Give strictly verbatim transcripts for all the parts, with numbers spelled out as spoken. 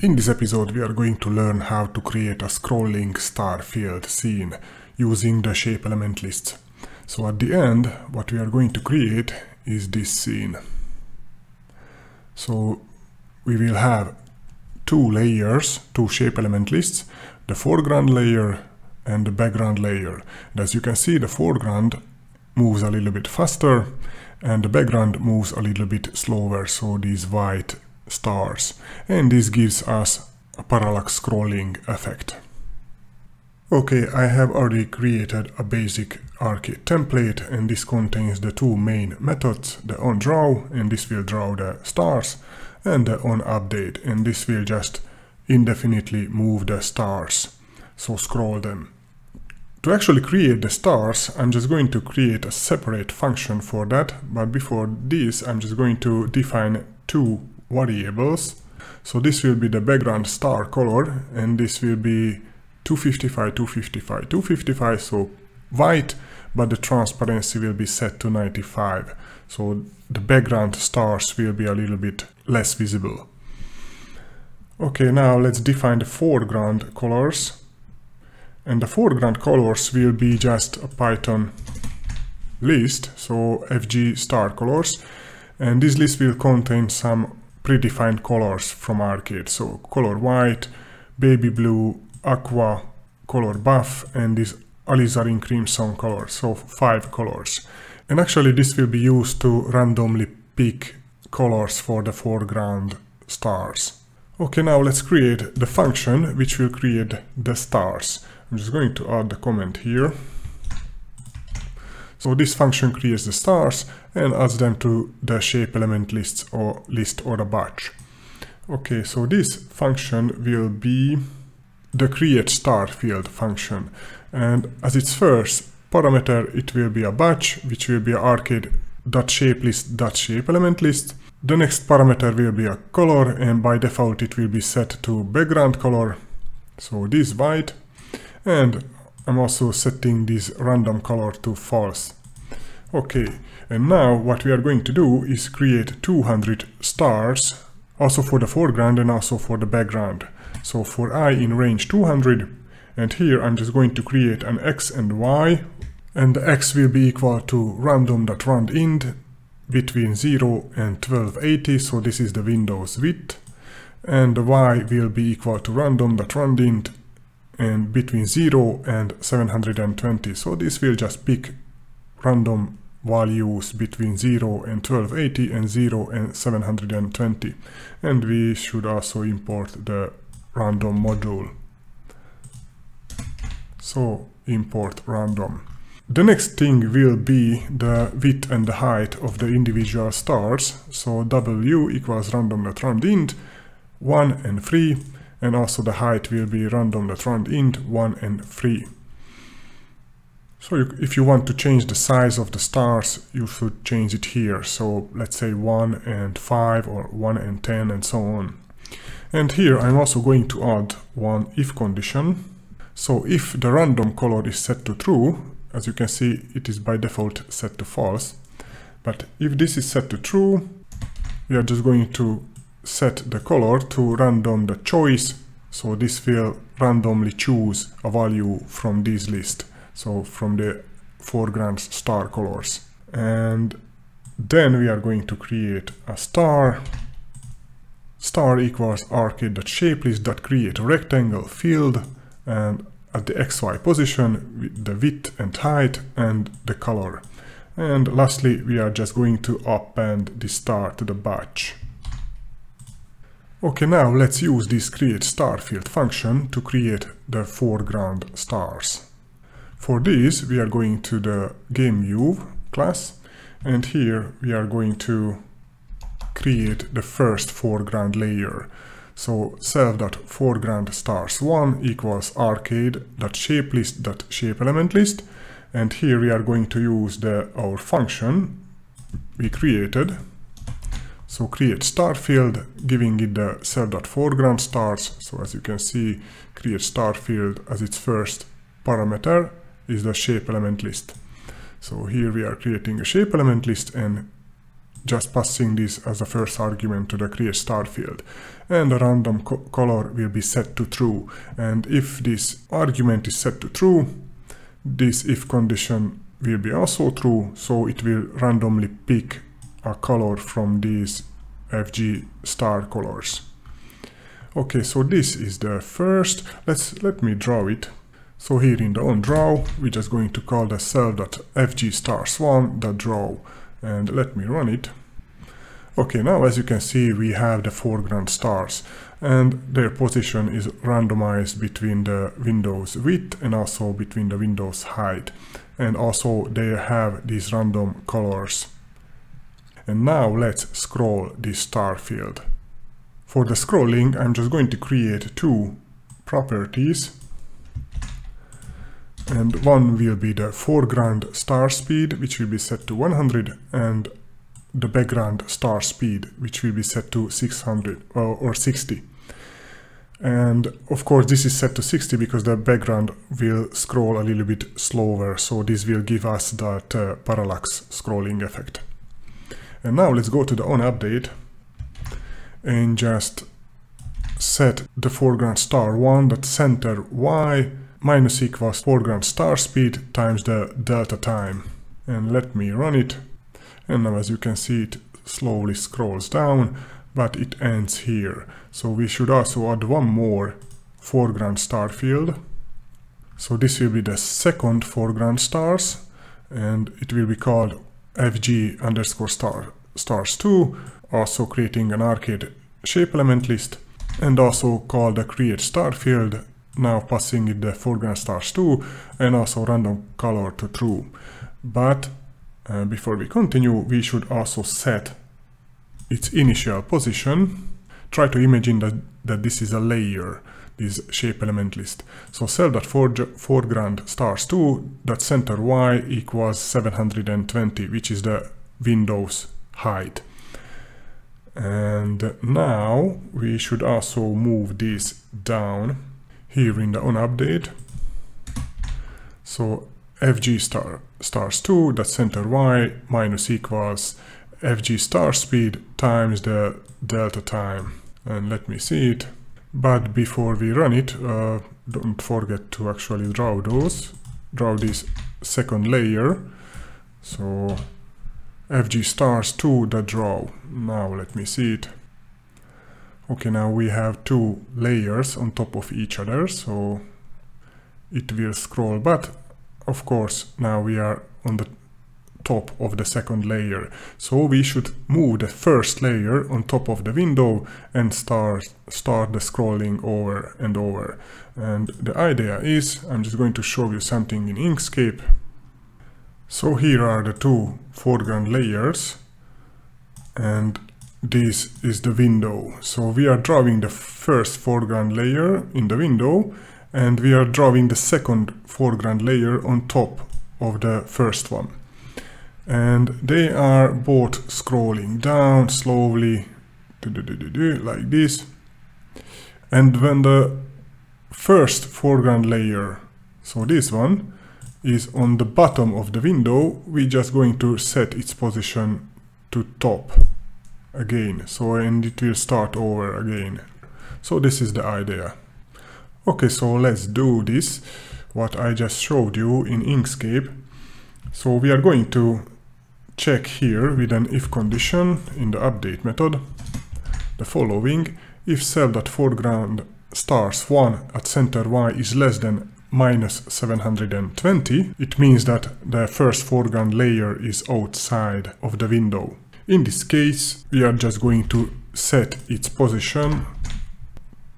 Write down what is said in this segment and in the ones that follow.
In this episode we are going to learn how to create a scrolling star filled scene using the shape element lists. So at the end what we are going to create is this scene. So we will have two layers, two shape element lists, the foreground layer and the background layer. And as you can see, the foreground moves a little bit faster and the background moves a little bit slower, so these white stars, and this gives us a parallax scrolling effect. Okay, I have already created a basic Arcade template, and this contains the two main methods, the onDraw, and this will draw the stars, and the onUpdate, and this will just indefinitely move the stars, so scroll them. To actually create the stars, I'm just going to create a separate function for that, but before this I'm just going to define two variables. So this will be the background star color, and this will be two fifty-five, two fifty-five, two fifty-five, so white, but the transparency will be set to ninety-five, so the background stars will be a little bit less visible. Okay, now let's define the foreground colors, and the foreground colors will be just a Python list, so F G star colors, and this list will contain some predefined colors from Arcade, so color white, baby blue, aqua, color buff, and this alizarin crimson color, so five colors. And actually this will be used to randomly pick colors for the foreground stars. Okay, now let's create the function which will create the stars. I'm just going to add the comment here. So this function creates the stars and adds them to the shape element lists or list or a batch. Okay, so this function will be the create star field function, and as its first parameter it will be a batch, which will be arcade.shapelist.shapeElementList. The next parameter will be a color, and by default it will be set to background color, so this white, and I'm also setting this random color to false. Okay, and now what we are going to do is create two hundred stars, also for the foreground and also for the background. So for I in range two hundred, and here I'm just going to create an X and Y, and the X will be equal to random.randInt between zero and twelve eighty, so this is the window's width, and the Y will be equal to random.randInt and between zero and seven hundred twenty, so this will just pick random values between zero and twelve eighty and zero and seven hundred twenty, and we should also import the random module, so import random. The next thing will be the width and the height of the individual stars, so W equals random.randInt one and three, and also the height will be random.randInt one and three. So you, if you want to change the size of the stars, you should change it here, so let's say one and five or one and ten and so on. And here I'm also going to add one if condition, so if the random color is set to true, as you can see it is by default set to false, but if this is set to true, we are just going to set the color to random the choice, so this will randomly choose a value from this list, so from the foreground star colors. And then we are going to create a star, star equals arcade.shapelist.createRectangle field, and at the X Y position with the width and height and the color, and lastly we are just going to append the star to the batch. Okay, now let's use this create star field function to create the foreground stars. For this we are going to the GameView class, and here we are going to create the first foreground layer. So self.foregroundStars one equals arcade.shapelist.shapeElementList, and here we are going to use the our function we created. So create star field, giving it the self.foreground stars. So as you can see, create star field as its first parameter is the shape element list. So here we are creating a shape element list and just passing this as a first argument to the createStar field. And a random co color will be set to true. And if this argument is set to true, this if condition will be also true, so it will randomly pick a color from these F G star colors. Okay, so this is the first. Let's let me draw it. So here in the onDraw, we're just going to call the cell.fgstar1.draw, and let me run it. Okay, now as you can see, we have the foreground stars, and their position is randomized between the window's width and also between the window's height, and also they have these random colors. And now let's scroll this star field. For the scrolling, I'm just going to create two properties. And one will be the foreground star speed, which will be set to one hundred, and the background star speed, which will be set to six hundred or, or sixty. And of course this is set to sixty because the background will scroll a little bit slower, so this will give us that uh, parallax scrolling effect. And now let's go to the onUpdate and just set the foreground star one that center y minus equals foreground star speed times the delta time, and let me run it. And now as you can see, it slowly scrolls down, but it ends here. So we should also add one more foreground star field. So this will be the second foreground stars, and it will be called fg underscore star stars two, also creating an arcade shape element list, and also call the create star field, now passing it the foreground stars two, and also random color to true. But uh, before we continue, we should also set its initial position. Try to imagine that, that this is a layer, this shape element list. So cell.foreground stars two that center y equals seven hundred twenty, which is the window's height. And now we should also move this down here in the onUpdate. So fg star stars two that center y minus equals fg star speed times the delta time, and let me see it. But before we run it, uh, don't forget to actually draw those draw this second layer. So fg stars two that draw. Now let me see it. Okay, now we have two layers on top of each other, so it will scroll, but of course now we are on the top of the second layer, so we should move the first layer on top of the window and start start the scrolling over and over. And the idea is, I'm just going to show you something in Inkscape. So here are the two foreground layers, and this is the window. So we are drawing the first foreground layer in the window, and we are drawing the second foreground layer on top of the first one, and they are both scrolling down slowly like this. And when the first foreground layer, so this one, is on the bottom of the window, we're just going to set its position to top again, so and it will start over again. So this is the idea. Okay, so let's do this, what I just showed you in Inkscape. So we are going to check here with an if condition in the update method the following: if cell.foreground stars one at center y is less than minus seven hundred twenty, it means that the first foreground layer is outside of the window. In this case, we are just going to set its position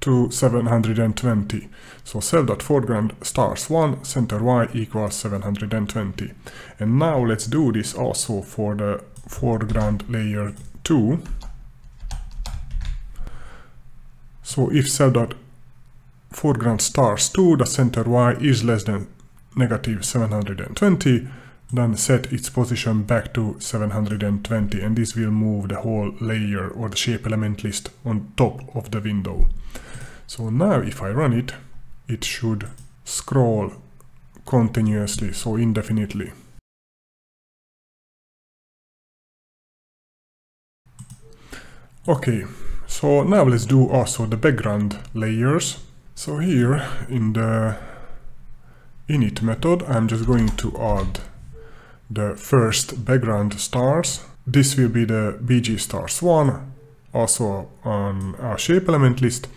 to seven hundred twenty. So cell.foreground stars one center y equals seven hundred twenty. And now let's do this also for the foreground layer two. So if cell.foreground stars two the center y is less than negative seven hundred twenty, then set its position back to seven hundred twenty, and this will move the whole layer or the shape element list on top of the window. So now if I run it, it should scroll continuously, so indefinitely. Okay, so now let's do also the background layers. So here in the init method, I'm just going to add the first background stars. This will be the B G stars one, also on our shape element list,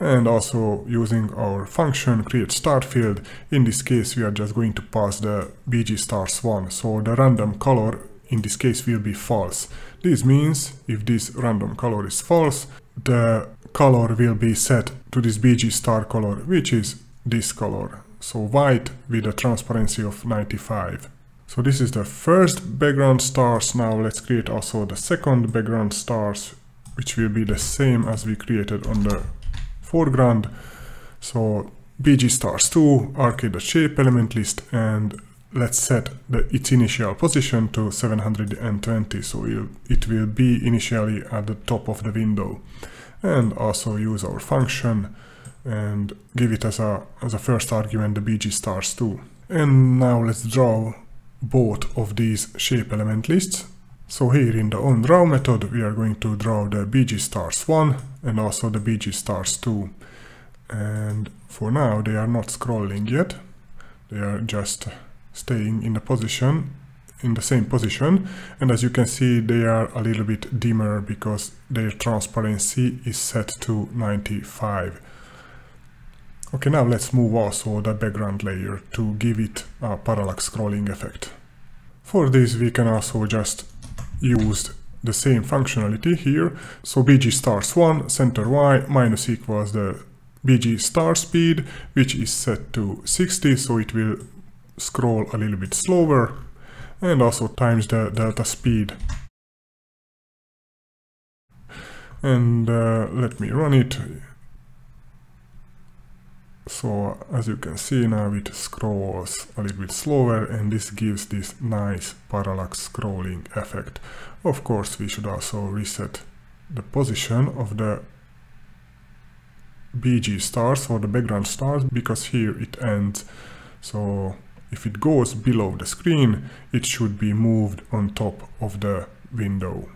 and also using our function create star field. In this case, we are just going to pass the B G stars one, so the random color in this case will be false. This means if this random color is false, the color will be set to this B G star color, which is this color, so white with a transparency of ninety-five. So this is the first background stars. Now let's create also the second background stars, which will be the same as we created on the foreground. So B G stars two, arcade shape element list, and let's set the, its initial position to seven hundred twenty, so we'll, it will be initially at the top of the window. And also use our function and give it as a, as a first argument the B G stars two. And now let's draw both of these shape element lists. So here in the onDraw method, we are going to draw the B G stars one and also the B G stars two. And for now, they are not scrolling yet. They are just staying in the position, in the same position. And as you can see, they are a little bit dimmer because their transparency is set to ninety-five. Okay, now let's move also the background layer to give it a parallax scrolling effect. For this, we can also just use the same functionality here. So B G stars one, center Y, minus equals the B G star speed, which is set to sixty, so it will scroll a little bit slower, and also times the delta speed. And uh, let me run it. So as you can see now, it scrolls a little bit slower, and this gives this nice parallax scrolling effect. Of course, we should also reset the position of the B G stars or the background stars, because here it ends. So if it goes below the screen, it should be moved on top of the window.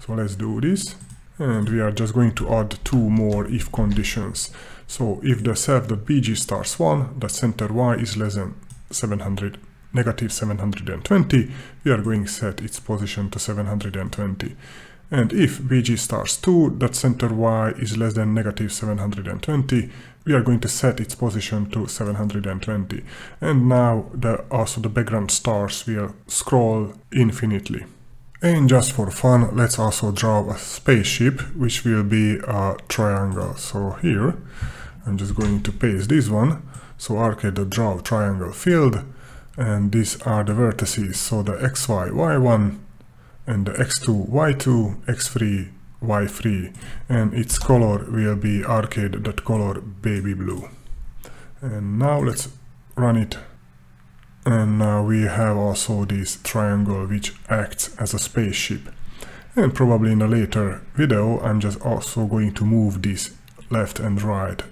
So let's do this. And we are just going to add two more if conditions. So if the self.bg stars one, the center Y is less than seven hundred, negative seven hundred twenty, we are going to set its position to seven hundred twenty. And if B G stars two, that center Y is less than negative seven hundred twenty, we are going to set its position to seven hundred twenty. And now the, also the background stars will scroll infinitely. And just for fun, let's also draw a spaceship, which will be a triangle. So here, I'm just going to paste this one. So arcade.draw triangle field, and these are the vertices. So the x y, y one, and the x two, y two, x three, y three, and its color will be arcade.color baby blue. And now let's run it. And now we have also this triangle which acts as a spaceship. And probably in a later video, I'm just also going to move this left and right